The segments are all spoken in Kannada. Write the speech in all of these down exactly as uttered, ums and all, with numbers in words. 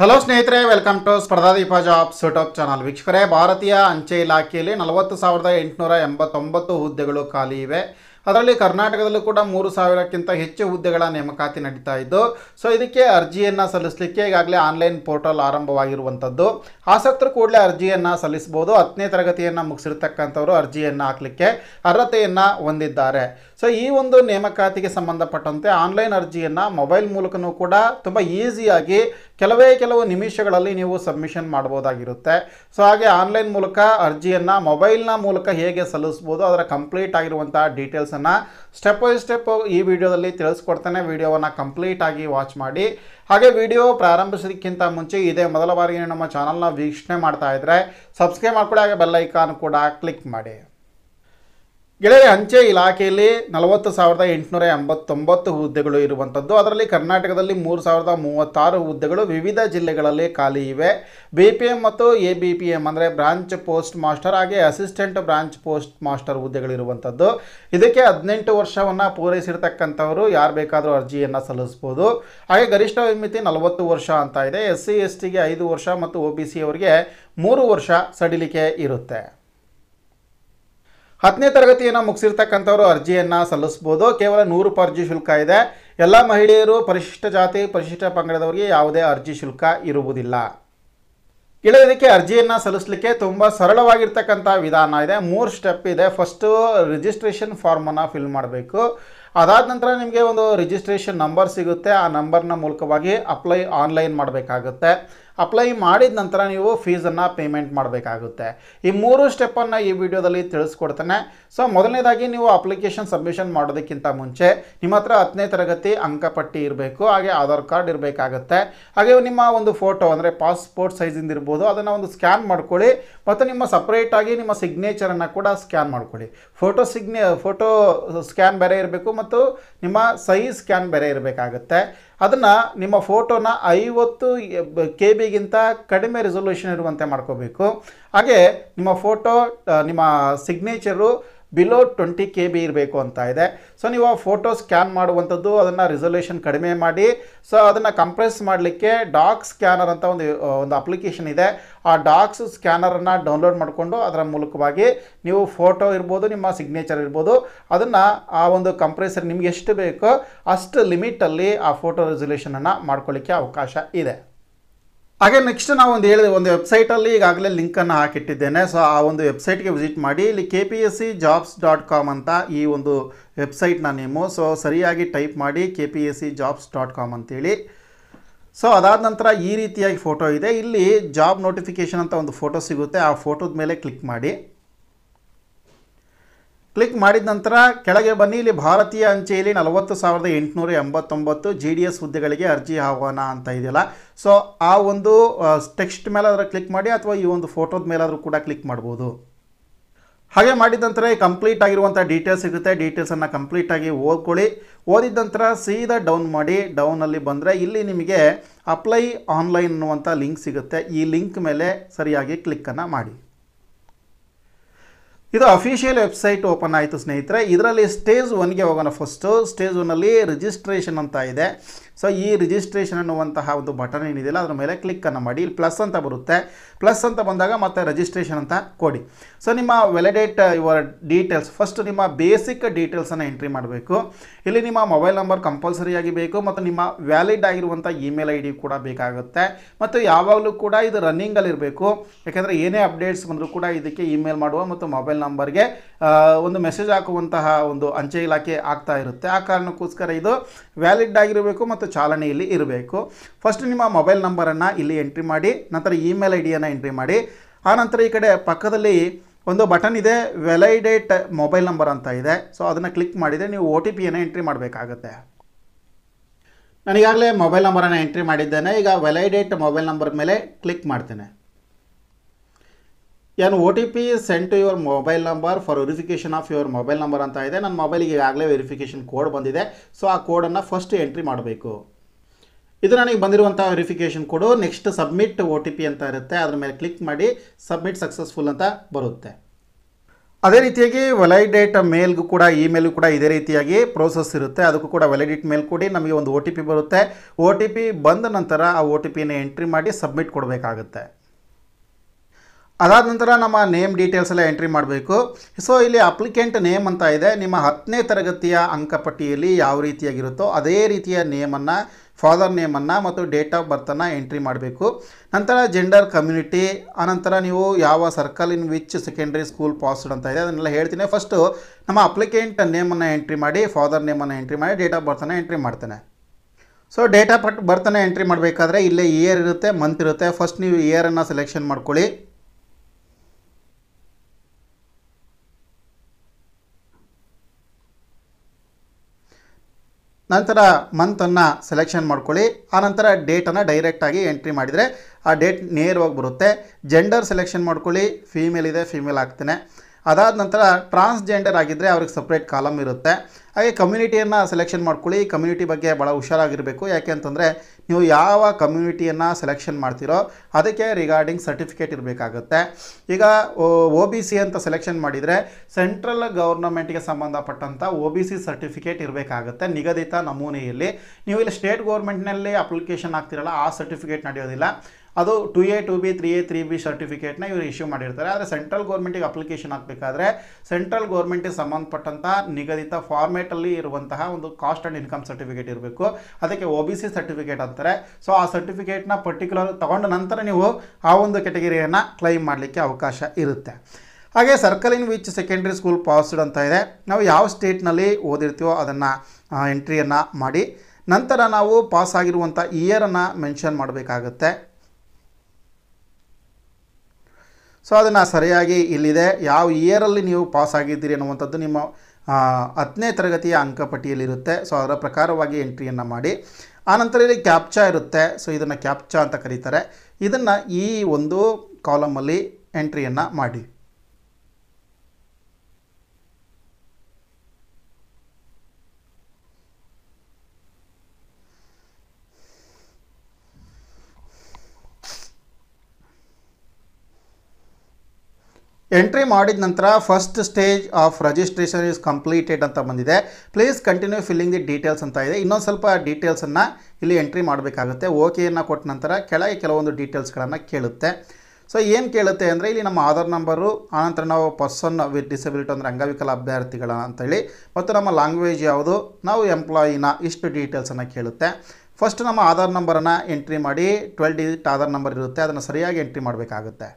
ಹಲೋ ಸ್ನೇಹಿತರೆ, ವೆಲ್ಕಮ್ ಟು ಸ್ಪರ್ಧಾ ದೀಪ ಜಾಬ್ಸ್ ಯೂಟ್ಯೂಬ್ ಚಾನಲ್. ವೀಕ್ಷಕರೇ, ಭಾರತೀಯ ಅಂಚೆ ಇಲಾಖೆಯಲ್ಲಿ ನಲವತ್ತು ಸಾವಿರದ ಎಂಟುನೂರ ಎಂಬತ್ತೊಂಬತ್ತು ಹುದ್ದೆಗಳು ಖಾಲಿ ಇವೆ. ಅದರಲ್ಲಿ ಕರ್ನಾಟಕದಲ್ಲೂ ಕೂಡ ಮೂರು ಸಾವಿರಕ್ಕಿಂತ ಹೆಚ್ಚು ಹುದ್ದೆಗಳ ನೇಮಕಾತಿ ನಡೀತಾ ಇದ್ದು, ಸೊ ಇದಕ್ಕೆ ಅರ್ಜಿಯನ್ನು ಸಲ್ಲಿಸಲಿಕ್ಕೆ ಈಗಾಗಲೇ ಆನ್ಲೈನ್ ಪೋರ್ಟಲ್ ಆರಂಭವಾಗಿರುವಂಥದ್ದು. ಆಸಕ್ತರು ಕೂಡಲೇ ಅರ್ಜಿಯನ್ನು ಸಲ್ಲಿಸಬಹುದು. ಹತ್ತನೇ ತರಗತಿಯನ್ನು ಮುಗಿಸಿರ್ತಕ್ಕಂಥವರು ಅರ್ಜಿಯನ್ನು ಹಾಕಲಿಕ್ಕೆ ಅರ್ಹತೆಯನ್ನು ಹೊಂದಿದ್ದಾರೆ. ಸೊ ಈ ಒಂದು ನೇಮಕಾತಿಗೆ ಸಂಬಂಧಪಟ್ಟಂತೆ ಆನ್ಲೈನ್ ಅರ್ಜಿಯನ್ನು ಮೊಬೈಲ್ ಮೂಲಕನೂ ಕೂಡ ತುಂಬ ಈಸಿಯಾಗಿ ಕೆಲವೇ ಕೆಲವು ನಿಮಿಷಗಳಲ್ಲಿ ನೀವು ಸಬ್ಮಿಷನ್ ಮಾಡ್ಬೋದಾಗಿರುತ್ತೆ. ಸೊ ಹಾಗೆ ಆನ್ಲೈನ್ ಮೂಲಕ ಅರ್ಜಿಯನ್ನು ಮೊಬೈಲ್ನ ಮೂಲಕ ಹೇಗೆ ಸಲ್ಲಿಸ್ಬೋದು, ಅದರ ಕಂಪ್ಲೀಟ್ ಆಗಿರುವಂಥ ಡೀಟೇಲ್ಸ್ ಸ್ಟೆಪ್ ಬೈ ಸ್ಟೆಪ್ ಈ ವಿಡಿಯೋದಲ್ಲಿ ತಿಳಿಸ್ಕೊಡ್ತೇನೆ. ವಿಡಿಯೋವನ್ನು ಕಂಪ್ಲೀಟ್ ಆಗಿ ವಾಚ್ ಮಾಡಿ. ಹಾಗೆ ವಿಡಿಯೋ ಪ್ರಾರಂಭಿಸೋದಕ್ಕಿಂತ ಮುಂಚೆ ಇದೇ ಮೊದಲ ಬಾರಿಗೆ ನಮ್ಮ ಚಾನಲ್ನ ವೀಕ್ಷಣೆ ಮಾಡ್ತಾ ಇದ್ದರೆ ಸಬ್ಸ್ಕ್ರೈಬ್ ಮಾಡಿಕೊಡಿ, ಹಾಗೆ ಬೆಲ್ ಐಕಾನ್ ಕೂಡ ಕ್ಲಿಕ್ ಮಾಡಿ. ಗೆಳೆಯ, ಅಂಚೆ ಇಲಾಖೆಯಲ್ಲಿ ನಲವತ್ತು ಸಾವಿರದ ಎಂಟುನೂರ ಎಂಬತ್ತೊಂಬತ್ತು ಹುದ್ದೆಗಳು ಇರುವಂಥದ್ದು. ಅದರಲ್ಲಿ ಕರ್ನಾಟಕದಲ್ಲಿ ಮೂರು ಸಾವಿರದ ಮೂವತ್ತಾರು ಹುದ್ದೆಗಳು ವಿವಿಧ ಜಿಲ್ಲೆಗಳಲ್ಲಿ ಖಾಲಿ ಇವೆ. ಬಿ ಪಿ ಎಮ್ ಮತ್ತು ಎ ಬಿ ಪಿ ಎಮ್ ಅಂದರೆ ಬ್ರಾಂಚ್ ಪೋಸ್ಟ್ ಮಾಸ್ಟರ್ ಹಾಗೆ ಅಸಿಸ್ಟೆಂಟ್ ಬ್ರಾಂಚ್ ಪೋಸ್ಟ್ ಮಾಸ್ಟರ್ ಹುದ್ದೆಗಳಿರುವಂಥದ್ದು. ಇದಕ್ಕೆ ಹದಿನೆಂಟು ವರ್ಷವನ್ನು ಪೂರೈಸಿರ್ತಕ್ಕಂಥವರು ಯಾರು ಬೇಕಾದರೂ ಅರ್ಜಿಯನ್ನು ಸಲ್ಲಿಸ್ಬೋದು. ಹಾಗೆ ಗರಿಷ್ಠ ವಿಮಿತಿ ನಲವತ್ತು ವರ್ಷ ಅಂತ ಇದೆ. ಎಸ್ ಸಿ ಎಸ್ ಟಿಗೆ ಐದು ವರ್ಷ ಮತ್ತು ಒ ಬಿ ಸಿ ಅವರಿಗೆ ಮೂರು ವರ್ಷ ಸಡಿಲಿಕೆ ಇರುತ್ತೆ. ಹತ್ತನೇ ತರಗತಿಯನ್ನು ಮುಗಿಸಿರ್ತಕ್ಕಂಥವರು ಅರ್ಜಿಯನ್ನು ಸಲ್ಲಿಸ್ಬೋದು. ಕೇವಲ ನೂರು ರೂಪಾಯಿ ಅರ್ಜಿ ಶುಲ್ಕ ಇದೆ. ಎಲ್ಲ ಮಹಿಳೆಯರು, ಪರಿಶಿಷ್ಟ ಜಾತಿ ಪರಿಶಿಷ್ಟ ಪಂಗಡದವರಿಗೆ ಯಾವುದೇ ಅರ್ಜಿ ಶುಲ್ಕ ಇರುವುದಿಲ್ಲ. ಇದಕ್ಕೆ ಅರ್ಜಿಯನ್ನು ಸಲ್ಲಿಸಲಿಕ್ಕೆ ತುಂಬ ಸರಳವಾಗಿರ್ತಕ್ಕಂಥ ವಿಧಾನ ಇದೆ. ಮೂರು ಸ್ಟೆಪ್ ಇದೆ. ಫಸ್ಟು ರಿಜಿಸ್ಟ್ರೇಷನ್ ಫಾರ್ಮನ್ನು ಫಿಲ್ ಮಾಡಬೇಕು. ಅದಾದ ನಂತರ ನಿಮಗೆ ಒಂದು ರಿಜಿಸ್ಟ್ರೇಷನ್ ನಂಬರ್ ಸಿಗುತ್ತೆ. ಆ ನಂಬರ್ನ ಮೂಲಕವಾಗಿ ಅಪ್ಲೈ ಆನ್ಲೈನ್ ಮಾಡಬೇಕಾಗುತ್ತೆ. ಅಪ್ಲೈ ಮಾಡಿದ ನಂತರ ನೀವು ಫೀಸನ್ನು ಪೇಮೆಂಟ್ ಮಾಡಬೇಕಾಗುತ್ತೆ. ಈ ಮೂರು ಸ್ಟೆಪ್ಪನ್ನು ಈ ವಿಡಿಯೋದಲ್ಲಿ ತಿಳಿಸ್ಕೊಡ್ತೇನೆ. ಸೊ ಮೊದಲನೇದಾಗಿ ನೀವು ಅಪ್ಲಿಕೇಶನ್ ಸಬ್ಮಿಷನ್ ಮಾಡೋದಕ್ಕಿಂತ ಮುಂಚೆ ನಿಮ್ಮ ಹತ್ರ ಹತ್ತನೇ ತರಗತಿ ಅಂಕಪಟ್ಟಿ ಇರಬೇಕು. ಹಾಗೆ ಆಧಾರ್ ಕಾರ್ಡ್ ಇರಬೇಕಾಗುತ್ತೆ. ಹಾಗೆ ನಿಮ್ಮ ಒಂದು ಫೋಟೋ ಅಂದರೆ ಪಾಸ್ಪೋರ್ಟ್ ಸೈಜಿಂದ ಇರ್ಬೋದು, ಅದನ್ನು ಒಂದು ಸ್ಕ್ಯಾನ್ ಮಾಡ್ಕೊಳ್ಳಿ ಮತ್ತು ನಿಮ್ಮ ಸಪ್ರೇಟಾಗಿ ನಿಮ್ಮ ಸಿಗ್ನೇಚರನ್ನು ಕೂಡ ಸ್ಕ್ಯಾನ್ ಮಾಡ್ಕೊಳ್ಳಿ. ಫೋಟೋ ಸಿಗ್ನೇ ಫೋಟೋ ಸ್ಕ್ಯಾನ್ ಬೇರೆ ಇರಬೇಕು ಮತ್ತು ನಿಮ್ಮ ಸೈಜ್ ಸ್ಕ್ಯಾನ್ ಬೇರೆ ಇರಬೇಕಾಗುತ್ತೆ. ಅದನ್ನು ನಿಮ್ಮ ಫೋಟೋನ ಐವತ್ತು ಕೆ ಬಿಗಿಂತ ಕಡಿಮೆ ರೆಸೊಲ್ಯೂಷನ್ ಇರುವಂತೆ ಮಾಡ್ಕೋಬೇಕು. ಹಾಗೆ ನಿಮ್ಮ ಫೋಟೋ ನಿಮ್ಮ ಸಿಗ್ನೇಚರು ಬಿಲೋ ಟ್ವೆಂಟಿ ಕೆ ಬಿ ಇರಬೇಕು ಅಂತ ಇದೆ. ಸೊ ನೀವು ಆ ಫೋಟೋ ಸ್ಕ್ಯಾನ್ ಮಾಡುವಂಥದ್ದು, ಅದನ್ನು ರೆಸೊಲ್ಯೂಷನ್ ಕಡಿಮೆ ಮಾಡಿ. ಸೊ ಅದನ್ನು ಕಂಪ್ರೆಸ್ ಮಾಡಲಿಕ್ಕೆ ಡಾಕ್ ಸ್ಕ್ಯಾನರ್ ಅಂತ ಒಂದು ಒಂದು ಅಪ್ಲಿಕೇಶನ್ ಇದೆ. ಆ ಡಾಕ್ಸ್ ಸ್ಕ್ಯಾನರನ್ನು ಡೌನ್ಲೋಡ್ ಮಾಡಿಕೊಂಡು ಅದರ ಮೂಲಕವಾಗಿ ನೀವು ಫೋಟೋ ಇರ್ಬೋದು, ನಿಮ್ಮ ಸಿಗ್ನೇಚರ್ ಇರ್ಬೋದು, ಅದನ್ನು ಆ ಒಂದು ಕಂಪ್ರೆಸರ್ ನಿಮ್ಗೆ ಎಷ್ಟು ಬೇಕೋ ಅಷ್ಟು ಲಿಮಿಟಲ್ಲಿ ಆ ಫೋಟೋ ರೆಸೊಲ್ಯೂಷನನ್ನು ಮಾಡ್ಕೊಳ್ಳಿಕ್ಕೆ ಅವಕಾಶ ಇದೆ. ಹಾಗೆ ನೆಕ್ಸ್ಟ್ ನಾವು ಒಂದು ಹೇಳಿದೆ, ಒಂದು ವೆಬ್ಸೈಟಲ್ಲಿ ಈಗಾಗಲೇ ಲಿಂಕನ್ನು ಹಾಕಿಟ್ಟಿದ್ದೇನೆ. ಸೊ ಆ ಒಂದು ವೆಬ್ಸೈಟ್ಗೆ ವಿಸಿಟ್ ಮಾಡಿ. ಇಲ್ಲಿ K P S C jobs dot com ಅಂತ ಈ ಒಂದು ವೆಬ್ಸೈಟ್ನ ನೇಮು. ಸೊ ಸರಿಯಾಗಿ ಟೈಪ್ ಮಾಡಿ K P S C jobs dot com ಅಂತೇಳಿ. ಸೊ ಅದಾದ ನಂತರ ಈ ರೀತಿಯಾಗಿ ಫೋಟೋ ಇದೆ. ಇಲ್ಲಿ ಜಾಬ್ ನೋಟಿಫಿಕೇಷನ್ ಅಂತ ಒಂದು ಫೋಟೋ ಸಿಗುತ್ತೆ. ಆ ಫೋಟೋದ ಮೇಲೆ ಕ್ಲಿಕ್ ಮಾಡಿ. ಕ್ಲಿಕ್ ಮಾಡಿದ ನಂತರ ಕೆಳಗೆ ಬನ್ನಿ. ಇಲ್ಲಿ ಭಾರತೀಯ ಅಂಚೆಯಲ್ಲಿ ನಲವತ್ತು ಸಾವಿರದ ಎಂಟುನೂರ ಎಂಬತ್ತೊಂಬತ್ತು ಜಿ ಡಿ ಎಸ್ ಹುದ್ದೆಗಳಿಗೆ ಅರ್ಜಿ ಆಹ್ವಾನ ಅಂತ ಇದೆಯಲ್ಲ, ಸೊ ಆ ಒಂದು ಟೆಕ್ಸ್ಟ್ ಮೇಲಾದರೂ ಕ್ಲಿಕ್ ಮಾಡಿ ಅಥವಾ ಈ ಒಂದು ಫೋಟೋದ ಮೇಲಾದರೂ ಕೂಡ ಕ್ಲಿಕ್ ಮಾಡ್ಬೋದು. ಹಾಗೆ ಮಾಡಿದ ನಂತರ ಕಂಪ್ಲೀಟ್ ಆಗಿರುವಂಥ ಡೀಟೇಲ್ಸ್ ಸಿಗುತ್ತೆ. ಡೀಟೇಲ್ಸನ್ನು ಕಂಪ್ಲೀಟಾಗಿ ಓದ್ಕೊಳ್ಳಿ. ಓದಿದ ನಂತರ ಸೀದಾ ಡೌನ್ ಮಾಡಿ. ಡೌನಲ್ಲಿ ಬಂದರೆ ಇಲ್ಲಿ ನಿಮಗೆ ಅಪ್ಲೈ ಆನ್ಲೈನ್ ಅನ್ನುವಂಥ ಲಿಂಕ್ ಸಿಗುತ್ತೆ. ಈ ಲಿಂಕ್ ಮೇಲೆ ಸರಿಯಾಗಿ ಕ್ಲಿಕ್ಕನ್ನು ಮಾಡಿ. ಇದು ಅಫಿಷಿಯಲ್ ವೆಬ್ಸೈಟ್ ಓಪನ್ ಆಯಿತು ಸ್ನೇಹಿತರೆ. ಇದರಲ್ಲಿ ಸ್ಟೇಜ್ ಒನ್ಗೆ ಹೋಗೋಣ. ಫಸ್ಟು ಸ್ಟೇಜ್ ಒನ್ನಲ್ಲಿ ರಿಜಿಸ್ಟ್ರೇಷನ್ ಅಂತ ಇದೆ. ಸೊ ಈ ರಿಜಿಸ್ಟ್ರೇಷನ್ ಅನ್ನುವಂತಹ ಒಂದು ಬಟನ್ ಏನಿದೆಯಲ್ಲ, ಅದರ ಮೇಲೆ ಕ್ಲಿಕ್ಕನ್ನು ಮಾಡಿ. ಇಲ್ಲಿ ಪ್ಲಸ್ ಅಂತ ಬರುತ್ತೆ. ಪ್ಲಸ್ ಅಂತ ಬಂದಾಗ ಮತ್ತೆ ರಿಜಿಸ್ಟ್ರೇಷನ್ ಅಂತ ಕೊಡಿ. ಸೊ ನಿಮ್ಮ ವ್ಯಾಲಿಡೇಟ್ ಯುವರ್ ಡೀಟೇಲ್ಸ್. ಫಸ್ಟ್ ನಿಮ್ಮ ಬೇಸಿಕ್ ಡೀಟೇಲ್ಸನ್ನು ಎಂಟ್ರಿ ಮಾಡಬೇಕು. ಇಲ್ಲಿ ನಿಮ್ಮ ಮೊಬೈಲ್ ನಂಬರ್ ಕಂಪಲ್ಸರಿಯಾಗಿ ಬೇಕು ಮತ್ತು ನಿಮ್ಮ ವ್ಯಾಲಿಡ್ ಆಗಿರುವಂಥ ಇಮೇಲ್ ಐ ಡಿ ಕೂಡ ಬೇಕಾಗುತ್ತೆ. ಮತ್ತು ಯಾವಾಗಲೂ ಕೂಡ ಇದು ರನ್ನಿಂಗಲ್ಲಿರಬೇಕು. ಯಾಕೆಂದರೆ ಏನೇ ಅಪ್ಡೇಟ್ಸ್ ಬಂದರೂ ಕೂಡ ಇದಕ್ಕೆ ಇಮೇಲ್ ಮಾಡುವ ಮತ್ತು ಮೊಬೈಲ್ ನಂಬರ್ಗೆ ಒಂದು ಮೆಸೇಜ್ ಹಾಕುವಂತಹ ಒಂದು ಅಂಚೆ ಇಲಾಖೆ ಆಗ್ತಾ ಇರುತ್ತೆ. ಆ ಕಾರಣಕ್ಕೋಸ್ಕರ ಇದು ವ್ಯಾಲಿಡ್ ಆಗಿರಬೇಕು ಮತ್ತು ಚಾಲನೆಯಲ್ಲಿ ಇರಬೇಕು. ಫಸ್ಟ್ ನಿಮ್ಮ ಮೊಬೈಲ್ ನಂಬರನ್ನು ಇಲ್ಲಿ ಎಂಟ್ರಿ ಮಾಡಿ. ನಂತರ ಇಮೇಲ್ ಐ ಡಿಯನ್ನು ಎಂಟ್ರಿ ಮಾಡಿ. ಆನಂತರ ಈ ಕಡೆ ಪಕ್ಕದಲ್ಲಿ ಒಂದು ಬಟನ್ ಇದೆ, ವ್ಯಾಲಿಡೇಟ್ ಮೊಬೈಲ್ ನಂಬರ್ ಅಂತ ಇದೆ. ಸೊ ಅದನ್ನು ಕ್ಲಿಕ್ ಮಾಡಿದರೆ ನೀವು ಒ ಟಿ ಪಿಯನ್ನು ಎಂಟ್ರಿ ಮಾಡಬೇಕಾಗುತ್ತೆ. ನಾನೀಗಾಗಲೇ ಮೊಬೈಲ್ ನಂಬರನ್ನು ಎಂಟ್ರಿ ಮಾಡಿದ್ದೇನೆ. ಈಗ ವ್ಯಾಲಿಡೇಟ್ ಮೊಬೈಲ್ ನಂಬರ್ ಮೇಲೆ ಕ್ಲಿಕ್ ಮಾಡ್ತೇನೆ. ಏನು O T P send to your mobile number for verification of your mobile number ಅಂತ ಇದೆ. ನನ್ನ ಮೊಬೈಲಿಗೆ ಈಗಾಗಲೇ ವೆರಿಫಿಕೇಷನ್ ಕೋಡ್ ಬಂದಿದೆ. ಸೊ ಆ ಕೋಡನ್ನು ಫಸ್ಟ್ ಎಂಟ್ರಿ ಮಾಡಬೇಕು. ಇದು ನನಗೆ ಬಂದಿರುವಂಥ verification code. Next submit O T P ಅಂತ ಇರುತ್ತೆ. ಅದರ ಮೇಲೆ ಕ್ಲಿಕ್ ಮಾಡಿ. ಸಬ್ಮಿಟ್ ಸಕ್ಸಸ್ಫುಲ್ ಅಂತ ಬರುತ್ತೆ. ಅದೇ ರೀತಿಯಾಗಿ ವ್ಯಾಲಿಡೇಟ್ ಮೇಲ್ಗೂ ಕೂಡ ಇಮೇಲ್ಗೂ ಕೂಡ ಇದೇ ರೀತಿಯಾಗಿ ಪ್ರೋಸೆಸ್ ಇರುತ್ತೆ. ಅದಕ್ಕೂ ಕೂಡ ವ್ಯಾಲಿಡೇಟ್ ಮೇಲ್ ಕೊಡಿ, ನಮಗೆ ಒಂದು ಓಟಿಪಿ ಬರುತ್ತೆ. ಓಟಿಪಿ ಬಂದ ನಂತರ ಆ ಓಟಿಪಿನ ಎಂಟ್ರಿ ಮಾಡಿ ಸಬ್ಮಿಟ್ ಕೊಡಬೇಕಾಗುತ್ತೆ. अदाद नंतर नम नेम डीटेल्स एंट्री सो इल्ली अप्लिकेंट नेम अंत इदे निम्म हत्तने तरगतिय अंकपट्टियल्लि याव रीतियागिरुत्तो अदे रीतिय नेमन्न फादर नेमन्न मत्तु डेट आफ बर्थ अन्नु एंट्री माडबेकु. नंतर जेंडर कम्युनिटी अनंतर नीवु याव circle in which secondary school passed अंत इदे अदन्नेल्ल हेळ्तीनि. फस्ट नम्म अप्लिकेंट नेम अन्नु एंट्री माडि, फादर नेम अन्नु एंट्री माडि, डेट आफ बर्थ अन्नु एंट्री माड्ताने. सो डेट आफ बर्थ अन्नु एंट्री माडबेकाद्रे इल्ले इयर इरुत्ते, मंथ इरुत्ते. फस्ट नीवु इयर अन्नु सेलेक्शन माड्ಕೊಳ್ಳಿ. ನಂತರ ಮಂತ್ ಅನ್ನು ಸೆಲೆಕ್ಷನ್ ಮಾಡ್ಕೊಳ್ಳಿ. ಆ ನಂತರ ಡೇಟ್ ಅನ್ನು ಡೈರೆಕ್ಟ್ ಆಗಿ ಎಂಟ್ರಿ ಮಾಡಿದರೆ ಆ ಡೇಟ್ ನೇರವಾಗಿ ಬರುತ್ತೆ. ಜೆಂಡರ್ ಸೆಲೆಕ್ಷನ್ ಮಾಡ್ಕೊಳ್ಳಿ, ಫೀಮೇಲ್ ಇದೆ ಫೀಮೇಲ್ ಆಗ್ತಾನೆ. ಅದಾದ ನಂತರ ಟ್ರಾನ್ಸ್ ಜೆಂಡರ್ ಆಗಿದ್ದರೆ ಅವರಿಗೆ ಸೆಪರೇಟ್ ಕಾಲಮ್ ಇರುತ್ತೆ. ಹಾಗೆ ಕಮ್ಯುನಿಟಿಯನ್ನು ಸೆಲೆಕ್ಷನ್ ಮಾಡ್ಕೊಳ್ಳಿ. ಕಮ್ಯುನಿಟಿ ಬಗ್ಗೆ ಭಾಳ ಹುಷಾರಾಗಿರಬೇಕು, ಯಾಕೆ ಅಂತಂದರೆ ನೀವು ಯಾವ ಕಮ್ಯುನಿಟಿಯನ್ನು ಸೆಲೆಕ್ಷನ್ ಮಾಡ್ತಿರೋ ಅದಕ್ಕೆ ರಿಗಾರ್ಡಿಂಗ್ ಸರ್ಟಿಫಿಕೇಟ್ ಇರಬೇಕಾಗುತ್ತೆ. ಈಗ ಒ ಬಿ ಸಿ ಅಂತ ಸೆಲೆಕ್ಷನ್ ಮಾಡಿದರೆ ಸೆಂಟ್ರಲ್ ಗೌರ್ನಮೆಂಟ್ಗೆ ಸಂಬಂಧಪಟ್ಟಂಥ ಒ ಬಿ ಸಿ ಸರ್ಟಿಫಿಕೇಟ್ ಇರಬೇಕಾಗುತ್ತೆ ನಿಗದಿತ ನಮೂನೆಯಲ್ಲಿ. ನೀವು ಇಲ್ಲಿ ಸ್ಟೇಟ್ ಗೌರ್ಮೆಂಟ್ನಲ್ಲಿ ಅಪ್ಲಿಕೇಶನ್ ಆಗ್ತಿರಲ್ಲ, ಆ ಸರ್ಟಿಫಿಕೇಟ್ ನಡೆಯೋದಿಲ್ಲ. ಅದು two A two B three A three B ಸರ್ಟಿಫಿಕೇಟ್ನ ಇವರು ಇಶ್ಯೂ ಮಾಡಿರ್ತಾರೆ. ಆದರೆ ಸೆಂಟ್ರಲ್ ಗೌರ್ಮೆಂಟಿಗೆ ಅಪ್ಲಿಕೇಶನ್ ಹಾಕಬೇಕಾದ್ರೆ ಸೆಂಟ್ರಲ್ ಗೌರ್ಮೆಂಟಿಗೆ ಸಂಬಂಧಪಟ್ಟಂಥ ನಿಗದಿತ ಫಾರ್ಮೇಟಲ್ಲಿ ಇರುವಂತಹ ಒಂದು ಕಾಸ್ಟ್ ಆ್ಯಂಡ್ ಇನ್ಕಮ್ ಸರ್ಟಿಫಿಕೇಟ್ ಇರಬೇಕು, ಅದಕ್ಕೆ ಒ ಬಿ ಸಿ ಸರ್ಟಿಫಿಕೇಟ್ ಅಂತಾರೆ. ಸೊ ಆ ಸರ್ಟಿಫಿಕೇಟ್ನ ಪರ್ಟಿಕ್ಯುಲರ್ ತಗೊಂಡ ನಂತರ ನೀವು ಆ ಒಂದು ಕೆಟಗರಿಯನ್ನು ಕ್ಲೈಮ್ ಮಾಡಲಿಕ್ಕೆ ಅವಕಾಶ ಇರುತ್ತೆ. ಹಾಗೆ circle in which secondary school passed ಅಂತ ಇದೆ. ನಾವು ಯಾವ ಸ್ಟೇಟ್ನಲ್ಲಿ ಓದಿರ್ತೀವೋ ಅದನ್ನು ಎಂಟ್ರಿಯನ್ನು ಮಾಡಿ ನಂತರ ನಾವು ಪಾಸ್ ಆಗಿರುವಂಥ ಇಯರನ್ನು ಮೆನ್ಷನ್ ಮಾಡಬೇಕಾಗುತ್ತೆ. ಸೊ ಅದನ್ನು ಸರಿಯಾಗಿ ಇಲ್ಲಿದೆ, ಯಾವ ಇಯರಲ್ಲಿ ನೀವು ಪಾಸ್ ಆಗಿದ್ದೀರಿ ಅನ್ನುವಂಥದ್ದು ನಿಮ್ಮ ಹತ್ತನೇ ತರಗತಿಯ ಅಂಕಪಟ್ಟಿಯಲ್ಲಿರುತ್ತೆ. ಸೊ ಅದರ ಪ್ರಕಾರವಾಗಿ ಎಂಟ್ರಿಯನ್ನು ಮಾಡಿ. ಆನಂತರ ಇಲ್ಲಿ ಕ್ಯಾಪ್ಚಾ ಇರುತ್ತೆ. ಸೊ ಇದನ್ನು ಕ್ಯಾಪ್ಚಾ ಅಂತ ಕರೀತಾರೆ. ಇದನ್ನು ಈ ಒಂದು ಕಾಲಮಲ್ಲಿ ಎಂಟ್ರಿಯನ್ನು ಮಾಡಿ. ಎಂಟ್ರಿ ಮಾಡಿದ ನಂತರ first stage of registration is completed ಅಂತ ಬಂದಿದೆ. Please continue filling the details ಅಂತ ಇದೆ. ಇನ್ನೊಂದು ಸ್ವಲ್ಪ ಡೀಟೇಲ್ಸನ್ನು ಇಲ್ಲಿ ಎಂಟ್ರಿ ಮಾಡಬೇಕಾಗುತ್ತೆ. ಓಕೆಯನ್ನು ಕೊಟ್ಟ ನಂತರ ಕೆಳಗೆ ಕೆಲವೊಂದು ಡೀಟೇಲ್ಸ್ಗಳನ್ನು ಕೇಳುತ್ತೆ. ಸೊ ಏನು ಕೇಳುತ್ತೆ ಅಂದರೆ ಇಲ್ಲಿ ನಮ್ಮ ಆಧಾರ್ ನಂಬರು, ಆನಂತರ ನಾವು ಪರ್ಸನ್ ವಿತ್ ಡಿಸಬಿಲಿಟಿ ಅಂದರೆ ಅಂಗವಿಕಲ ಅಭ್ಯರ್ಥಿಗಳ ಅಂತೇಳಿ, ಮತ್ತು ನಮ್ಮ ಲ್ಯಾಂಗ್ವೇಜ್ ಯಾವುದು, ನಾವು ಎಂಪ್ಲಾಯಿನ, ಇಷ್ಟು ಡೀಟೇಲ್ಸನ್ನು ಕೇಳುತ್ತೆ. ಫಸ್ಟ್ ನಮ್ಮ ಆಧಾರ್ ನಂಬರನ್ನು ಎಂಟ್ರಿ ಮಾಡಿ. ಟ್ವೆಲ್ ಡಿಜಿಟ್ ಆಧಾರ್ ನಂಬರ್ ಇರುತ್ತೆ, ಅದನ್ನು ಸರಿಯಾಗಿ ಎಂಟ್ರಿ ಮಾಡಬೇಕಾಗುತ್ತೆ.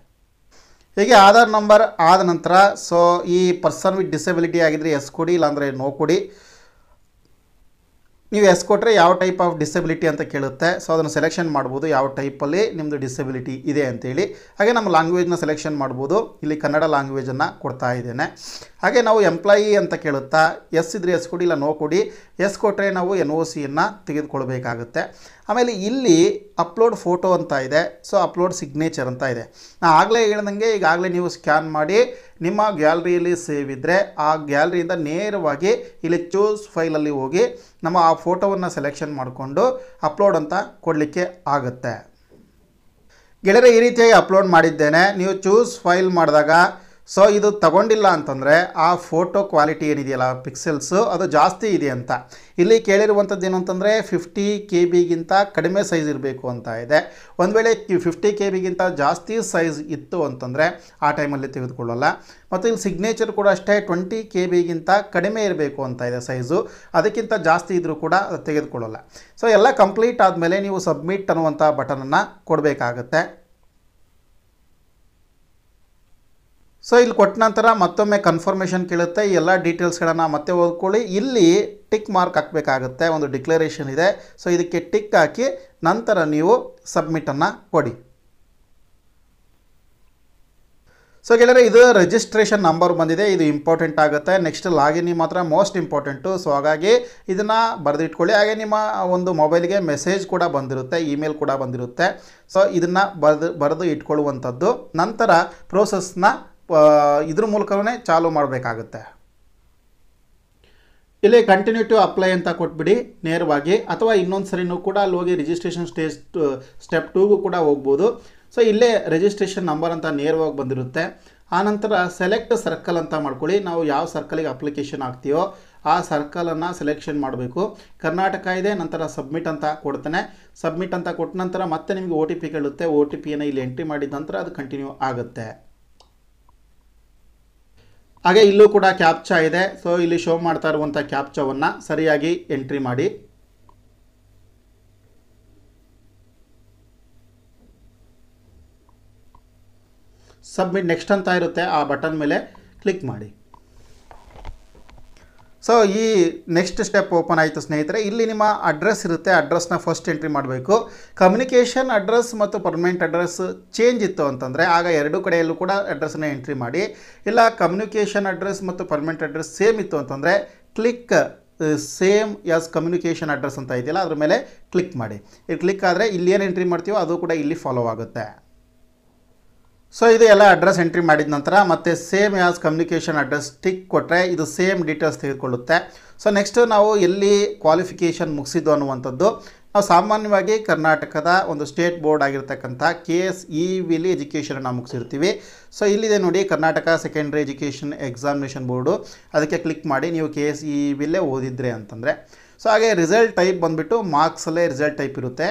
ಹೀಗೆ ಆಧಾರ್ ನಂಬರ್ ಆದ ನಂತರ ಸೊ ಈ ಪರ್ಸನ್ ವಿತ್ ಡಿಸಬಿಲಿಟಿ ಆಗಿದ್ದರೆ ಎಸ್ ಕೊಡಿ, ಇಲ್ಲಾಂದರೆ ನೋ ಕೊಡಿ. ನೀವು ಎಸ್ ಕೊಟ್ಟರೆ ಯಾವ ಟೈಪ್ ಆಫ್ ಡಿಸಬಿಲಿಟಿ ಅಂತ ಕೇಳುತ್ತೆ. ಸೊ ಅದನ್ನು ಸೆಲೆಕ್ಷನ್ ಮಾಡ್ಬೋದು, ಯಾವ ಟೈಪಲ್ಲಿ ನಿಮ್ಮದು ಡಿಸಬಿಲಿಟಿ ಇದೆ ಅಂತೇಳಿ. ಹಾಗೆ ನಮ್ಮ ಲ್ಯಾಂಗ್ವೇಜ್ನ ಸೆಲೆಕ್ಷನ್ ಮಾಡ್ಬೋದು. ಇಲ್ಲಿ ಕನ್ನಡ ಲ್ಯಾಂಗ್ವೇಜನ್ನು ಕೊಡ್ತಾ ಇದ್ದೇನೆ. ಹಾಗೆ ನಾವು ಎಂಪ್ಲಾಯಿ ಅಂತ ಕೇಳುತ್ತಾ, ಎಸ್ ಇದ್ದರೆ ಎಸ್ ಕೊಡಿ, ಇಲ್ಲ ನೋ ಕೊಡಿ. ಎಸ್ ಕೊಟ್ಟರೆ ನಾವು ಎನ್ ಒ ಸಿಯನ್ನು ತೆಗೆದುಕೊಳ್ಬೇಕಾಗುತ್ತೆ. ಆಮೇಲೆ ಇಲ್ಲಿ ಅಪ್ಲೋಡ್ ಫೋಟೋ ಅಂತ ಇದೆ. ಸೊ ಅಪ್ಲೋಡ್ ಸಿಗ್ನೇಚರ್ ಅಂತ ಇದೆ. ನಾನು ಆಗಲೇ ಹೇಳ್ದಂಗೆ ಈಗಾಗಲೇ ನೀವು ಸ್ಕ್ಯಾನ್ ಮಾಡಿ ನಿಮ್ಮ ಗ್ಯಾಲರಿಯಲ್ಲಿ ಸೇವ್ ಇದ್ದರೆ ಆ ಗ್ಯಾಲರಿಯಿಂದ ನೇರವಾಗಿ ಇಲ್ಲಿ ಚೂಸ್ ಫೈಲಲ್ಲಿ ಹೋಗಿ ನಮ್ಮ ಆ ಫೋಟೋವನ್ನು ಸೆಲೆಕ್ಷನ್ ಮಾಡಿಕೊಂಡು ಅಪ್ಲೋಡ್ ಅಂತ ಕೊಡಲಿಕ್ಕೆ ಆಗುತ್ತೆ. ಗೆಳೆಯರೆ, ಈ ರೀತಿಯಾಗಿ ಅಪ್ಲೋಡ್ ಮಾಡಿದ್ದೇನೆ. ನೀವು ಚೂಸ್ ಫೈಲ್ ಮಾಡಿದಾಗ ಸೊ ಇದು ತಗೊಂಡಿಲ್ಲ ಅಂತಂದರೆ ಆ ಫೋಟೋ ಕ್ವಾಲಿಟಿ ಏನಿದೆಯಲ್ಲ ಪಿಕ್ಸೆಲ್ಸು ಅದು ಜಾಸ್ತಿ ಇದೆ ಅಂತ. ಇಲ್ಲಿ ಕೇಳಿರುವಂಥದ್ದು ಏನು ಅಂತಂದರೆ ಫಿಫ್ಟಿ ಕೆ ಬಿಗಿಂತ ಕಡಿಮೆ ಸೈಜ್ ಇರಬೇಕು ಅಂತ ಇದೆ. ಒಂದು ವೇಳೆ ಫಿಫ್ಟಿ ಕೆ ಬಿಗಿಂತ ಜಾಸ್ತಿ ಸೈಜ್ ಇತ್ತು ಅಂತಂದರೆ ಆ ಟೈಮಲ್ಲಿ ತೆಗೆದುಕೊಳ್ಳಲ್ಲ. ಮತ್ತು ಇಲ್ಲಿ ಸಿಗ್ನೇಚರ್ ಕೂಡ ಅಷ್ಟೇ ಟ್ವೆಂಟಿ ಕೆ ಬಿಗಿಂತ ಕಡಿಮೆ ಇರಬೇಕು ಅಂತ ಇದೆ ಸೈಜು, ಅದಕ್ಕಿಂತ ಜಾಸ್ತಿ ಇದ್ದರೂ ಕೂಡ ತೆಗೆದುಕೊಳ್ಳಲ್ಲ. ಸೊ ಎಲ್ಲ ಕಂಪ್ಲೀಟ್ ಆದಮೇಲೆ ನೀವು ಸಬ್ಮಿಟ್ ಅನ್ನುವಂಥ ಬಟನನ್ನು ಕೊಡಬೇಕಾಗತ್ತೆ. ಸೊ ಇಲ್ಲಿ ಕೊಟ್ಟ ನಂತರ ಮತ್ತೊಮ್ಮೆ ಕನ್ಫರ್ಮೇಷನ್ ಕೇಳುತ್ತೆ. ಈ ಎಲ್ಲ ಡೀಟೇಲ್ಸ್ಗಳನ್ನು ಮತ್ತೆ ಓದ್ಕೊಳ್ಳಿ. ಇಲ್ಲಿ ಟಿಕ್ ಮಾರ್ಕ್ ಹಾಕಬೇಕಾಗುತ್ತೆ, ಒಂದು ಡಿಕ್ಲರೇಷನ್ ಇದೆ. ಸೊ ಇದಕ್ಕೆ ಟಿಕ್ ಹಾಕಿ ನಂತರ ನೀವು ಸಬ್ಮಿಟನ್ನು ಕೊಡಿ. ಸೊ ಗೆಳೆಯರೆ, ಇದು ರಿಜಿಸ್ಟ್ರೇಷನ್ ನಂಬರ್ ಬಂದಿದೆ, ಇದು ಇಂಪಾರ್ಟೆಂಟ್ ಆಗುತ್ತೆ. ನೆಕ್ಸ್ಟ್ ಲಾಗಿನ್ ಮಾತ್ರ ಮೋಸ್ಟ್ ಇಂಪಾರ್ಟೆಂಟು. ಸೊ ಹಾಗಾಗಿ ಇದನ್ನು ಬರೆದಿಟ್ಕೊಳ್ಳಿ. ಹಾಗೆ ನಿಮ್ಮ ಒಂದು ಮೊಬೈಲ್ಗೆ ಮೆಸೇಜ್ ಕೂಡ ಬಂದಿರುತ್ತೆ, ಇಮೇಲ್ ಕೂಡ ಬಂದಿರುತ್ತೆ. ಸೊ ಇದನ್ನು ಬರೆದು ಬರೆದು ಇಟ್ಕೊಳ್ಳುವಂಥದ್ದು. ನಂತರ ಪ್ರೋಸೆಸ್ನ ಇದ್ರ ಮೂಲಕವೇ ಚಾಲೂ ಮಾಡಬೇಕಾಗುತ್ತೆ. ಇಲ್ಲಿ ಕಂಟಿನ್ಯೂ ಟು ಅಪ್ಲೈ ಅಂತ ಕೊಟ್ಬಿಡಿ ನೇರವಾಗಿ, ಅಥವಾ ಇನ್ನೊಂದು ಸರಿನೂ ಕೂಡ ಅಲ್ಲಿ ಹೋಗಿ ರಿಜಿಸ್ಟ್ರೇಷನ್ ಸ್ಟೇಜ್ ಸ್ಟೆಪ್ ಟೂಗೂ ಕೂಡ ಹೋಗ್ಬೋದು. ಸೊ ಇಲ್ಲೇ ರಿಜಿಸ್ಟ್ರೇಷನ್ ನಂಬರ್ ಅಂತ ನೇರವಾಗಿ ಬಂದಿರುತ್ತೆ. ಆನಂತರ ಸೆಲೆಕ್ಟ್ ಸರ್ಕಲ್ ಅಂತ ಮಾಡ್ಕೊಳ್ಳಿ. ನಾವು ಯಾವ ಸರ್ಕಲಿಗೆ ಅಪ್ಲಿಕೇಶನ್ ಹಾಕ್ತೀವೋ ಆ ಸರ್ಕಲನ್ನು ಸೆಲೆಕ್ಷನ್ ಮಾಡಬೇಕು. ಕರ್ನಾಟಕ ಇದೆ, ನಂತರ ಸಬ್ಮಿಟ್ ಅಂತ ಕೊಡ್ತಾನೆ. ಸಬ್ಮಿಟ್ ಅಂತ ಕೊಟ್ಟ ನಂತರ ಮತ್ತೆ ನಿಮಗೆ ಓ ಟಿ ಪಿ ಕೇಳುತ್ತೆ. ಓ ಟಿ ಪಿಯನ್ನು ಇಲ್ಲಿ ಎಂಟ್ರಿ ಮಾಡಿದ ನಂತರ ಅದು ಕಂಟಿನ್ಯೂ ಆಗುತ್ತೆ. ಹಾಗೆ ಇಲ್ಲೂ ಕೂಡ ಕ್ಯಾಪ್ಚಾ ಇದೆ. ಸೊ ಇಲ್ಲಿ ಶೋ ಮಾಡ್ತಾ ಇರುವಂಥ ಕ್ಯಾಪ್ಚಾವನ್ನು ಸರಿಯಾಗಿ ಎಂಟ್ರಿ ಮಾಡಿ. ಸಬ್ಮಿಟ್ ನೆಕ್ಸ್ಟ್ ಅಂತ ಇರುತ್ತೆ, ಆ ಬಟನ್ ಮೇಲೆ ಕ್ಲಿಕ್ ಮಾಡಿ. ಸೊ ಈ ನೆಕ್ಸ್ಟ್ ಸ್ಟೆಪ್ ಓಪನ್ ಆಯಿತು ಸ್ನೇಹಿತರೆ. ಇಲ್ಲಿ ನಿಮ್ಮ ಅಡ್ರೆಸ್ ಇರುತ್ತೆ, ಅಡ್ರೆಸ್ನ ಫಸ್ಟ್ ಎಂಟ್ರಿ ಮಾಡಬೇಕು. ಕಮ್ಯುನಿಕೇಷನ್ ಅಡ್ರೆಸ್ ಮತ್ತು ಪರ್ಮನೆಂಟ್ ಅಡ್ರೆಸ್ ಚೇಂಜ್ ಇತ್ತು ಅಂತಂದರೆ ಆಗ ಎರಡೂ ಕಡೆಯಲ್ಲೂ ಕೂಡ ಅಡ್ರೆಸ್ನ ಎಂಟ್ರಿ ಮಾಡಿ. ಇಲ್ಲ ಕಮ್ಯುನಿಕೇಷನ್ ಅಡ್ರೆಸ್ ಮತ್ತು ಪರ್ಮನೆಂಟ್ ಅಡ್ರೆಸ್ ಸೇಮ್ ಇತ್ತು ಅಂತಂದರೆ click same as communication address ಅಂತ ಇದೆಯಲ್ಲ ಅದ್ರ ಮೇಲೆ ಕ್ಲಿಕ್ ಮಾಡಿ. ಇದು ಕ್ಲಿಕ್ ಆದರೆ ಇಲ್ಲಿ ಏನು ಎಂಟ್ರಿ ಮಾಡ್ತೀವೋ ಅದು ಕೂಡ ಇಲ್ಲಿ ಫಾಲೋ ಆಗುತ್ತೆ. ಸೊ ಇದು ಎಲ್ಲ ಅಡ್ರೆಸ್ ಎಂಟ್ರಿ ಮಾಡಿದ ನಂತರ ಮತ್ತೆ same as communication address tick ಕೊಟ್ಟರೆ ಇದು ಸೇಮ್ ಡೀಟೇಲ್ಸ್ ತೆಗೆದುಕೊಳ್ಳುತ್ತೆ. ಸೊ ನೆಕ್ಸ್ಟು ನಾವು ಎಲ್ಲಿ ಕ್ವಾಲಿಫಿಕೇಷನ್ ಮುಗಿಸಿದ್ದು ಅನ್ನುವಂಥದ್ದು. ನಾವು ಸಾಮಾನ್ಯವಾಗಿ ಕರ್ನಾಟಕದ ಒಂದು ಸ್ಟೇಟ್ ಬೋರ್ಡ್ ಆಗಿರ್ತಕ್ಕಂಥ ಕೆ ಎಸ್ ಇ ವಿಲಿ ಎಜುಕೇಷನನ್ನು ಮುಗಿಸಿರ್ತೀವಿ. ಸೊ ಇಲ್ಲಿದೆ ನೋಡಿ, Karnataka secondary education examination board. ಅದಕ್ಕೆ ಕ್ಲಿಕ್ ಮಾಡಿ ನೀವು ಕೆ ಎಸ್ ಇ ವಿಲ್ಲೇ ಓದಿದರೆ ಅಂತಂದರೆ. ಸೊ ಹಾಗೆ ರಿಸಲ್ಟ್ ಟೈಪ್ ಬಂದುಬಿಟ್ಟು ಮಾರ್ಕ್ಸಲ್ಲೇ ರಿಸಲ್ಟ್ ಟೈಪ್ ಇರುತ್ತೆ.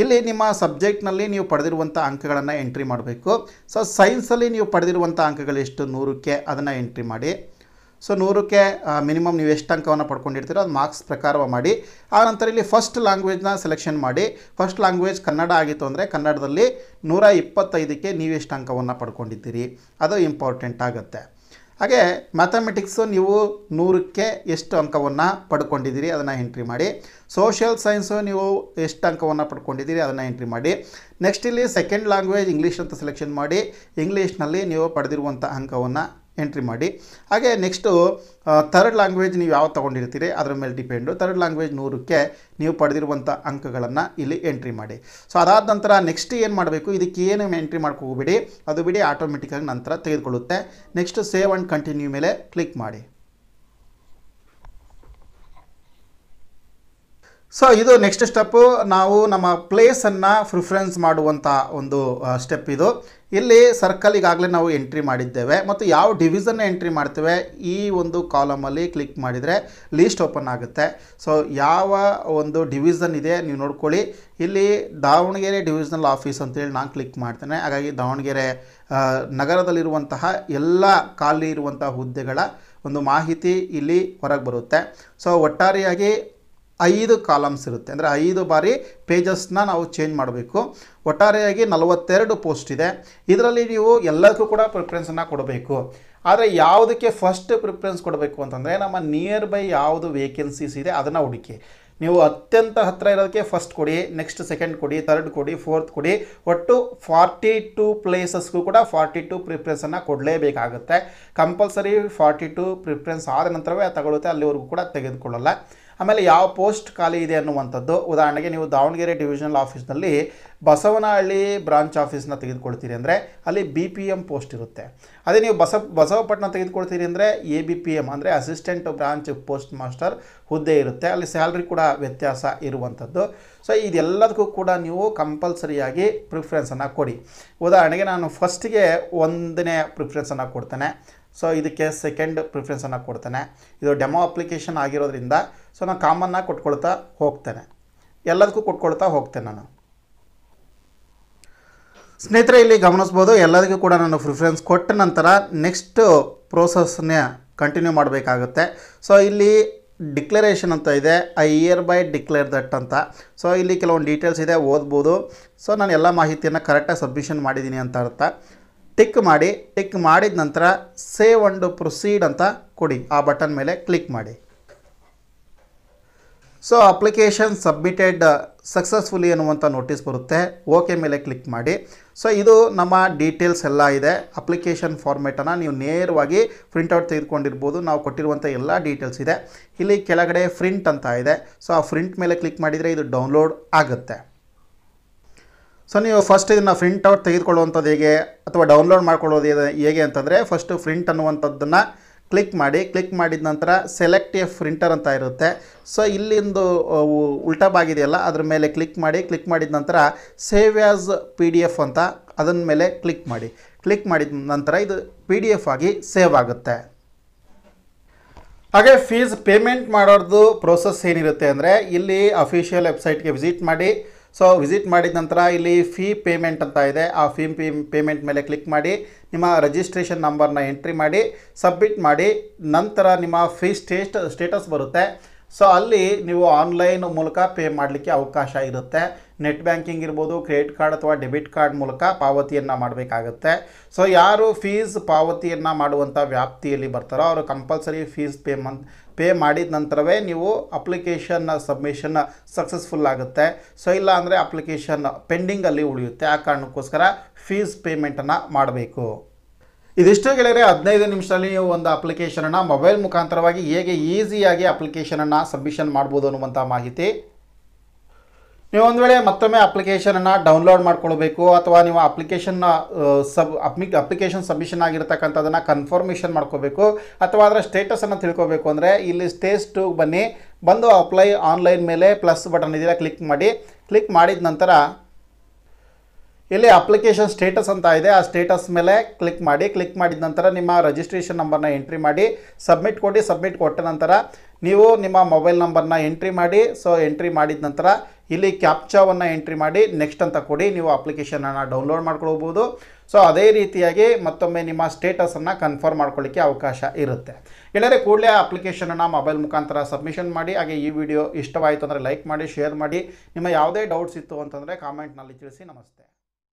ಇಲ್ಲಿ ನಿಮ್ಮ ಸಬ್ಜೆಕ್ಟ್ನಲ್ಲಿ ನೀವು ಪಡೆದಿರುವಂಥ ಅಂಕಗಳನ್ನು ಎಂಟ್ರಿ ಮಾಡಬೇಕು. ಸೊ ಸೈನ್ಸಲ್ಲಿ ನೀವು ಪಡೆದಿರುವಂಥ ಅಂಕಗಳೆಷ್ಟು ನೂರಕ್ಕೆ ಅದನ್ನು ಎಂಟ್ರಿ ಮಾಡಿ. ಸೊ ನೂರಕ್ಕೆ ಮಿನಿಮಮ್ ನೀವು ಎಷ್ಟು ಅಂಕವನ್ನು ಪಡ್ಕೊಂಡಿರ್ತೀರೋ ಅದು ಮಾರ್ಕ್ಸ್ ಪ್ರಕಾರ ಮಾಡಿ. ಆನಂತರ ಇಲ್ಲಿ ಫಸ್ಟ್ ಲ್ಯಾಂಗ್ವೇಜ್ನ ಸೆಲೆಕ್ಷನ್ ಮಾಡಿ. ಫಸ್ಟ್ ಲ್ಯಾಂಗ್ವೇಜ್ ಕನ್ನಡ ಆಗಿತ್ತು ಅಂದರೆ ಕನ್ನಡದಲ್ಲಿ ನೂರ ಇಪ್ಪತ್ತೈದಕ್ಕೆ ನೀವು ಎಷ್ಟು ಅಂಕವನ್ನು ಪಡ್ಕೊಂಡಿದ್ದೀರಿ ಅದು ಇಂಪಾರ್ಟೆಂಟ್ ಆಗುತ್ತೆ. ಹಾಗೆ ಮ್ಯಾಥಮೆಟಿಕ್ಸು ನೀವು ನೂರಕ್ಕೆ ಎಷ್ಟು ಅಂಕವನ್ನು ಪಡ್ಕೊಂಡಿದ್ದೀರಿ ಅದನ್ನು ಎಂಟ್ರಿ ಮಾಡಿ. ಸೋಷಿಯಲ್ ಸೈನ್ಸು ನೀವು ಎಷ್ಟು ಅಂಕವನ್ನು ಪಡ್ಕೊಂಡಿದ್ದೀರಿ ಅದನ್ನು ಎಂಟ್ರಿ ಮಾಡಿ. ನೆಕ್ಸ್ಟ್ ಇಲ್ಲಿ ಸೆಕೆಂಡ್ ಲ್ಯಾಂಗ್ವೇಜ್ ಇಂಗ್ಲೀಷ್ ಅಂತ ಸೆಲೆಕ್ಷನ್ ಮಾಡಿ. ಇಂಗ್ಲೀಷ್ನಲ್ಲಿ ನೀವು ಪಡೆದಿರುವಂಥ ಅಂಕವನ್ನು ಎಂಟ್ರಿ ಮಾಡಿ. ಹಾಗೆ ನೆಕ್ಸ್ಟು ಥರ್ಡ್ ಲ್ಯಾಂಗ್ವೇಜ್ ನೀವು ಯಾವ್ದು ತೊಗೊಂಡಿರ್ತೀರಿ ಅದರ ಮೇಲೆ ಡಿಪೆಂಡು. ಥರ್ಡ್ ಲ್ಯಾಂಗ್ವೇಜ್ ನೂರಕ್ಕೆ ನೀವು ಪಡೆದಿರುವಂಥ ಅಂಕಗಳನ್ನು ಇಲ್ಲಿ ಎಂಟ್ರಿ ಮಾಡಿ. ಸೊ ಅದಾದ ನಂತರ ನೆಕ್ಸ್ಟ್ ಏನು ಮಾಡಬೇಕು, ಇದಕ್ಕೆ ಏನು ಎಂಟ್ರಿ ಮಾಡ್ಕೋಬಿಡಿ, ಅದು ಬಿಡಿ ಆಟೋಮೆಟಿಕ್ಕಾಗಿ ನಂತರ ತೆಗೆದುಕೊಳ್ಳುತ್ತೆ. ನೆಕ್ಸ್ಟ್ ಸೇವ್ ಆ್ಯಂಡ್ ಕಂಟಿನ್ಯೂ ಮೇಲೆ ಕ್ಲಿಕ್ ಮಾಡಿ. ಸೊ ಇದು ನೆಕ್ಸ್ಟ್ ಸ್ಟೆಪ್ಪು, ನಾವು ನಮ್ಮ ಪ್ಲೇಸನ್ನು ಪ್ರಿಫರೆನ್ಸ್ ಮಾಡುವಂಥ ಒಂದು ಸ್ಟೆಪ್ ಇದು. ಇಲ್ಲಿ ಸರ್ಕಲ್ ಈಗಾಗಲೇ ನಾವು ಎಂಟ್ರಿ ಮಾಡಿದ್ದೇವೆ ಮತ್ತು ಯಾವ ಡಿವಿಸನ್ನ ಎಂಟ್ರಿ ಮಾಡ್ತೇವೆ ಈ ಒಂದು ಕಾಲಮಲ್ಲಿ ಕ್ಲಿಕ್ ಮಾಡಿದರೆ ಲೀಸ್ಟ್ ಓಪನ್ ಆಗುತ್ತೆ. ಸೊ ಯಾವ ಒಂದು ಡಿವಿಸನ್ ಇದೆ ನೀವು ನೋಡ್ಕೊಳ್ಳಿ. ಇಲ್ಲಿ ದಾವಣಗೆರೆ ಡಿವಿಷನಲ್ ಆಫೀಸ್ ಅಂತೇಳಿ ನಾನು ಕ್ಲಿಕ್ ಮಾಡ್ತೇನೆ. ಹಾಗಾಗಿ ದಾವಣಗೆರೆ ನಗರದಲ್ಲಿರುವಂತಹ ಎಲ್ಲ ಖಾಲಿ ಇರುವಂಥ ಹುದ್ದೆಗಳ ಒಂದು ಮಾಹಿತಿ ಇಲ್ಲಿ ಹೊರಗೆ ಬರುತ್ತೆ. ಸೊ ಒಟ್ಟಾರೆಯಾಗಿ ಐದು ಕಾಲಮ್ಸ್ ಇರುತ್ತೆ, ಅಂದರೆ ಐದು ಬಾರಿ ಪೇಜಸ್ನ ನಾವು ಚೇಂಜ್ ಮಾಡಬೇಕು. ಒಟ್ಟಾರೆಯಾಗಿ ನಲವತ್ತೆರಡು ಪೋಸ್ಟ್ ಇದೆ. ಇದರಲ್ಲಿ ನೀವು ಎಲ್ಲದಕ್ಕೂ ಕೂಡ ಪ್ರಿಫರೆನ್ಸನ್ನು ಕೊಡಬೇಕು. ಆದರೆ ಯಾವುದಕ್ಕೆ ಫಸ್ಟ್ ಪ್ರಿಫರೆನ್ಸ್ ಕೊಡಬೇಕು ಅಂತಂದರೆ ನಮ್ಮ ನಿಯರ್ ಬೈ ಯಾವುದು ವೇಕೆನ್ಸೀಸ್ ಇದೆ ಅದನ್ನು ಹುಡುಕಿ. ನೀವು ಅತ್ಯಂತ ಹತ್ತಿರ ಇರೋದಕ್ಕೆ ಫಸ್ಟ್ ಕೊಡಿ, ನೆಕ್ಸ್ಟ್ ಸೆಕೆಂಡ್ ಕೊಡಿ, ತರ್ಡ್ ಕೊಡಿ, ಫೋರ್ತ್ ಕೊಡಿ. ಒಟ್ಟು ಫಾರ್ಟಿ ಟು ಪ್ಲೇಸಸ್ಗೂ ಕೂಡ ಫಾರ್ಟಿ ಟು ಪ್ರಿಫರೆನ್ಸನ್ನು ಕೊಡಲೇಬೇಕಾಗುತ್ತೆ. ಕಂಪಲ್ಸರಿ ಫಾರ್ಟಿ ಟು ಪ್ರಿಫರೆನ್ಸ್ ಆದ ನಂತರವೇ ಅದು ತಗೊಳುತ್ತೆ, ಅಲ್ಲಿವರೆಗೂ ಕೂಡ ತೆಗೆದುಕೊಳ್ಳಲ್ಲ. ಆಮೇಲೆ ಯಾವ ಪೋಸ್ಟ್ ಖಾಲಿ ಇದೆ ಅನ್ನುವಂಥದ್ದು. ಉದಾಹರಣೆಗೆ ನೀವು ದಾವಣಗೆರೆ ಡಿವಿಷನಲ್ ಆಫೀಸ್ನಲ್ಲಿ ಬಸವನಹಳ್ಳಿ ಬ್ರಾಂಚ್ ಆಫೀಸ್ನ ತೆಗೆದುಕೊಳ್ತೀರಿ ಅಂದರೆ ಅಲ್ಲಿ ಬಿ ಪಿ ಎಮ್ ಪೋಸ್ಟ್ ಇರುತ್ತೆ. ಅದೇ ನೀವು ಬಸ ಬಸವಪಟ್ಟಣ ತೆಗೆದುಕೊಳ್ತೀರಿ ಅಂದರೆ ಎ ಬಿ ಪಿ ಎಮ್ ಅಂದರೆ ಅಸಿಸ್ಟೆಂಟ್ ಬ್ರಾಂಚ್ ಪೋಸ್ಟ್ ಮಾಸ್ಟರ್ ಹುದ್ದೆ ಇರುತ್ತೆ. ಅಲ್ಲಿ ಸ್ಯಾಲ್ರಿ ಕೂಡ ವ್ಯತ್ಯಾಸ ಇರುವಂಥದ್ದು. ಸೊ ಇದೆಲ್ಲದಕ್ಕೂ ಕೂಡ ನೀವು ಕಂಪಲ್ಸರಿಯಾಗಿ ಪ್ರಿಫರೆನ್ಸನ್ನು ಕೊಡಿ. ಉದಾಹರಣೆಗೆ ನಾನು ಫಸ್ಟಿಗೆ ಒಂದನೇ ಪ್ರಿಫರೆನ್ಸನ್ನು ಕೊಡ್ತೇನೆ. ಸೊ ಇದಕ್ಕೆ ಸೆಕೆಂಡ್ ಪ್ರಿಫರೆನ್ಸನ್ನು ಕೊಡ್ತೇನೆ. ಇದು ಡೆಮೋ ಅಪ್ಲಿಕೇಶನ್ ಆಗಿರೋದ್ರಿಂದ ಸೊ ನಾನು ಕಾಮನ್ನಾಗಿ ಕೊಟ್ಕೊಳ್ತಾ ಹೋಗ್ತೇನೆ, ಎಲ್ಲದಕ್ಕೂ ಕೊಟ್ಕೊಳ್ತಾ ಹೋಗ್ತೇನೆ ನಾನು. ಸ್ನೇಹಿತರೆ ಇಲ್ಲಿ ಗಮನಿಸ್ಬೋದು, ಎಲ್ಲದಕ್ಕೂ ಕೂಡ ನಾನು ಪ್ರಿಫರೆನ್ಸ್ ಕೊಟ್ಟ ನಂತರ ನೆಕ್ಸ್ಟ್ ಪ್ರೋಸೆಸ್ನ ಕಂಟಿನ್ಯೂ ಮಾಡಬೇಕಾಗುತ್ತೆ. ಸೊ ಇಲ್ಲಿ ಡಿಕ್ಲರೇಷನ್ ಅಂತ ಇದೆ, I hereby declare that ಅಂತ. ಸೊ ಇಲ್ಲಿ ಕೆಲವೊಂದು ಡೀಟೇಲ್ಸ್ ಇದೆ, ಓದ್ಬೋದು. ಸೊ ನಾನು ಎಲ್ಲ ಮಾಹಿತಿಯನ್ನು ಕರೆಕ್ಟಾಗಿ ಸಬ್ಮಿಷನ್ ಮಾಡಿದ್ದೀನಿ ಅಂತ ಅರ್ಥ. ಟಿಕ್ ಮಾಡಿ. ಟಿಕ್ ಮಾಡಿದ ನಂತರ ಸೇವ್ ಅಂಡ್ ಪ್ರೊಸೀಡ್ ಅಂತ ಕೊಡಿ, ಆ ಬಟನ್ ಮೇಲೆ ಕ್ಲಿಕ್ ಮಾಡಿ. ಸೊ ಅಪ್ಲಿಕೇಶನ್ ಸಬ್ಮಿಟೆಡ್ ಸಕ್ಸಸ್ಫುಲಿ ಅನ್ನುವಂಥ ನೋಟಿಸ್ ಬರುತ್ತೆ, ಓಕೆ ಮೇಲೆ ಕ್ಲಿಕ್ ಮಾಡಿ. ಸೊ ಇದು ನಮ್ಮ ಡೀಟೇಲ್ಸ್ ಎಲ್ಲ ಇದೆ. ಅಪ್ಲಿಕೇಶನ್ ಫಾರ್ಮೇಟನ್ನು ನೀವು ನೇರವಾಗಿ ಪ್ರಿಂಟೌಟ್ ತೆಗೆದುಕೊಂಡಿರ್ಬೋದು. ನಾವು ಕೊಟ್ಟಿರುವಂಥ ಎಲ್ಲ ಡೀಟೇಲ್ಸ್ ಇದೆ. ಇಲ್ಲಿ ಕೆಳಗಡೆ ಪ್ರಿಂಟ್ ಅಂತ ಇದೆ. ಸೊ ಆ ಪ್ರಿಂಟ್ ಮೇಲೆ ಕ್ಲಿಕ್ ಮಾಡಿದರೆ ಇದು ಡೌನ್ಲೋಡ್ ಆಗುತ್ತೆ. ಸೊ ನೀವು ಫಸ್ಟ್ ಇದನ್ನು ಪ್ರಿಂಟೌಟ್ ತೆಗೆದುಕೊಳ್ಳುವಂಥದ್ದು ಹೇಗೆ ಅಥವಾ ಡೌನ್ಲೋಡ್ ಮಾಡ್ಕೊಳ್ಳೋದು ಹೇಗೆ ಅಂತಂದರೆ ಫಸ್ಟು ಪ್ರಿಂಟ್ ಅನ್ನುವಂಥದ್ದನ್ನು ಕ್ಲಿಕ್ ಮಾಡಿ. ಕ್ಲಿಕ್ ಮಾಡಿದ ನಂತರ ಸೆಲೆಕ್ಟ್ ಎ ಪ್ರಿಂಟರ್ ಅಂತ ಇರುತ್ತೆ. ಸೊ ಇಲ್ಲಿಂದು ಉಲ್ಟಾ ಬಾಗಿದೆಯಲ್ಲ ಅದ್ರ ಮೇಲೆ ಕ್ಲಿಕ್ ಮಾಡಿ. ಕ್ಲಿಕ್ ಮಾಡಿದ ನಂತರ save as P D F ಅಂತ ಅದನ್ನ ಮೇಲೆ ಕ್ಲಿಕ್ ಮಾಡಿ. ಕ್ಲಿಕ್ ಮಾಡಿದ ನಂತರ ಇದು P D F ಆಗಿ ಸೇವ್ ಆಗುತ್ತೆ। ಹಾಗೆ ಫೀಸ್ ಪೇಮೆಂಟ್ ಮಾಡೋದು ಪ್ರೋಸೆಸ್ ಏನಿರುತ್ತೆ ಅಂದ್ರೆ ಇಲ್ಲಿ ಅಫಿಷಿಯಲ್ ವೆಬ್ಸೈಟ್ ಗೆ ವಿಸಿಟ್ ಮಾಡಿ, ಸೊ ವಿಸಿಟ್ ಮಾಡಿದ ನಂತರ ಇಲ್ಲಿ ಫೀ ಪೇಮೆಂಟ್ ಅಂತ ಇದೆ, ಆ ಫೀ ಪೇಮೆಂಟ್ ಮೇಲೆ ಕ್ಲಿಕ್ ಮಾಡಿ ನಿಮ್ಮ ರಿಜಿಸ್ಟ್ರೇಷನ್ ನಂಬರ್ನ ಎಂಟ್ರಿ ಮಾಡಿ ಸಬ್ಮಿಟ್ ಮಾಡಿ ನಂತರ ನಿಮ್ಮ ಫೀ ಸ್ಟೇಟ್ ಸ್ಟೇಟಸ್ ಬರುತ್ತೆ। ಸೊ ಅಲ್ಲಿ ನೀವು ಆನ್ಲೈನ್ ಮೂಲಕ ಪೇ ಮಾಡಲಿಕ್ಕೆ ಅವಕಾಶ ಇರುತ್ತೆ, ನೆಟ್ ಬ್ಯಾಂಕಿಂಗ್ ಇರ್ಬೋದು, ಕ್ರೆಡಿಟ್ ಕಾರ್ಡ್ ಅಥವಾ ಡೆಬಿಟ್ ಕಾರ್ಡ್ ಮೂಲಕ ಪಾವತಿಯನ್ನು ಮಾಡಬೇಕಾಗುತ್ತೆ। ಸೊ ಯಾರು ಫೀಸ್ ಪಾವತಿಯನ್ನು ಮಾಡುವಂಥ ವ್ಯಾಪ್ತಿಯಲ್ಲಿ ಬರ್ತಾರೋ ಅವರು ಕಂಪಲ್ಸರಿ ಫೀಸ್ ಪೇ ಪೇ ಮಾಡಿದ ನಂತರವೇ ನೀವು ಅಪ್ಲಿಕೇಶನ್ ಸಬ್ಮಿಷನ್ ಸಕ್ಸಸ್ಫುಲ್ ಆಗುತ್ತೆ। ಸೊ ಇಲ್ಲ ಅಂದರೆ ಅಪ್ಲಿಕೇಶನ್ ಪೆಂಡಿಂಗಲ್ಲಿ ಉಳಿಯುತ್ತೆ, ಆ ಕಾರಣಕ್ಕೋಸ್ಕರ ಫೀಸ್ ಪೇಮೆಂಟನ್ನು ಮಾಡಬೇಕು। ಇದಿಷ್ಟು ಗೆಳೆಯರೆ, ಹದಿನೈದು ನಿಮಿಷದಲ್ಲಿ ನೀವು ಒಂದು ಅಪ್ಲಿಕೇಶನನ್ನು ಮೊಬೈಲ್ ಮುಖಾಂತರವಾಗಿ ಹೇಗೆ ಈಸಿಯಾಗಿ ಅಪ್ಲಿಕೇಶನನ್ನು ಸಬ್ಮಿಷನ್ ಮಾಡ್ಬೋದು ಅನ್ನುವಂಥ ಮಾಹಿತಿ। ನೀವು ಒಂದು ವೇಳೆ ಮತ್ತೊಮ್ಮೆ ಅಪ್ಲಿಕೇಶನನ್ನು ಡೌನ್ಲೋಡ್ ಮಾಡ್ಕೊಳ್ಬೇಕು ಅಥವಾ ನೀವು ಅಪ್ಲಿಕೇಶನ್ನ ಸಬ್ ಅಪ್ಲಿ ಅಪ್ಲಿಕೇಶನ್ ಸಬ್ಮಿಷನ್ ಆಗಿರ್ತಕ್ಕಂಥದನ್ನು ಕನ್ಫರ್ಮೇಷನ್ ಮಾಡ್ಕೋಬೇಕು ಅಥವಾ ಅದರ ಸ್ಟೇಟಸನ್ನು ತಿಳ್ಕೊಬೇಕು ಅಂದರೆ ಇಲ್ಲಿ ಸ್ಟೇಜ್ ಟೂ ಬನ್ನಿ, ಬಂದು ಅಪ್ಲೈ ಆನ್ಲೈನ್ ಮೇಲೆ ಪ್ಲಸ್ ಬಟನ್ ಇದೆಯಲ್ಲ ಕ್ಲಿಕ್ ಮಾಡಿ, ಕ್ಲಿಕ್ ಮಾಡಿದ ನಂತರ ಇಲ್ಲಿ ಅಪ್ಲಿಕೇಶನ್ ಸ್ಟೇಟಸ್ ಅಂತ ಇದೆ, ಆ ಸ್ಟೇಟಸ್ ಮೇಲೆ ಕ್ಲಿಕ್ ಮಾಡಿ, ಕ್ಲಿಕ್ ಮಾಡಿದ ನಂತರ ನಿಮ್ಮ ರಿಜಿಸ್ಟ್ರೇಷನ್ ನಂಬರ್ನ ಎಂಟ್ರಿ ಮಾಡಿ ಸಬ್ಮಿಟ್ ಕೊಡಿ। ಸಬ್ಮಿಟ್ ಕೊಟ್ಟ ನಂತರ ನೀವು ನಿಮ್ಮ ಮೊಬೈಲ್ ನಂಬರ್ನ ಎಂಟ್ರಿ ಮಾಡಿ, ಸೊ ಎಂಟ್ರಿ ಮಾಡಿದ ನಂತರ ಇಲ್ಲಿ ಕ್ಯಾಪ್ಚಾವನ್ನು ಎಂಟ್ರಿ ಮಾಡಿ ನೆಕ್ಸ್ಟ್ ಅಂತ ಕೊಡಿ, ನೀವು ಅಪ್ಲಿಕೇಶನನ್ನು ಡೌನ್ಲೋಡ್ ಮಾಡ್ಕೊಳ್ಬೋದು। ಸೊ ಅದೇ ರೀತಿಯಾಗಿ ಮತ್ತೊಮ್ಮೆ ನಿಮ್ಮ ಸ್ಟೇಟಸನ್ನು ಕನ್ಫರ್ಮ್ ಮಾಡ್ಕೊಳ್ಳಿಕ್ಕೆ ಅವಕಾಶ ಇರುತ್ತೆ ಗೆಳೆಯರೆ। ಕೂಡಲೇ ಅಪ್ಲಿಕೇಶನನ್ನು ಮೊಬೈಲ್ ಮುಖಾಂತರ ಸಬ್ಮಿಷನ್ ಮಾಡಿ। ಹಾಗೆ ಈ ವಿಡಿಯೋ ಇಷ್ಟವಾಯಿತು ಅಂದರೆ ಲೈಕ್ ಮಾಡಿ, ಶೇರ್ ಮಾಡಿ, ನಿಮ್ಮ ಯಾವುದೇ ಡೌಟ್ಸ್ ಇತ್ತು ಅಂತಂದರೆ ಕಾಮೆಂಟ್ನಲ್ಲಿ ತಿಳಿಸಿ। ನಮಸ್ತೆ।